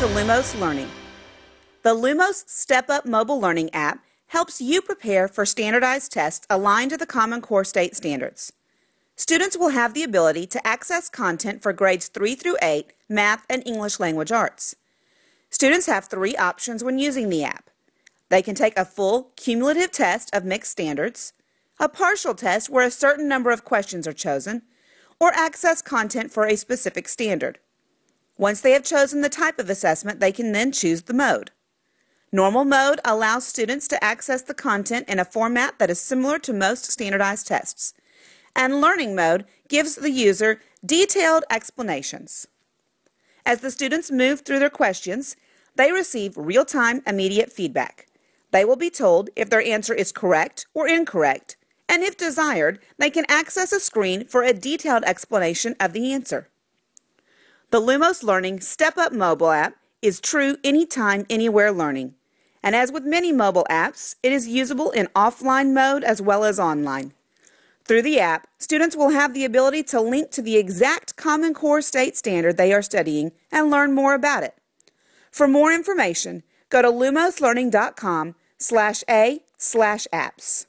to Lumos Learning. The Lumos StepUp mobile learning app helps you prepare for standardized tests aligned to the Common Core State Standards. Students will have the ability to access content for grades 3 through 8, math, and English language arts. Students have 3 options when using the app. They can take a full cumulative test of mixed standards, a partial test where a certain number of questions are chosen, or access content for a specific standard. Once they have chosen the type of assessment, they can then choose the mode. Normal mode allows students to access the content in a format that is similar to most standardized tests, and learning mode gives the user detailed explanations. As the students move through their questions, they receive real-time immediate feedback. They will be told if their answer is correct or incorrect, and if desired, they can access a screen for a detailed explanation of the answer. The Lumos Learning StepUp mobile app is true anytime, anywhere learning. And as with many mobile apps, it is usable in offline mode as well as online. Through the app, students will have the ability to link to the exact Common Core State Standard they are studying and learn more about it. For more information, go to lumoslearning.com/a/apps.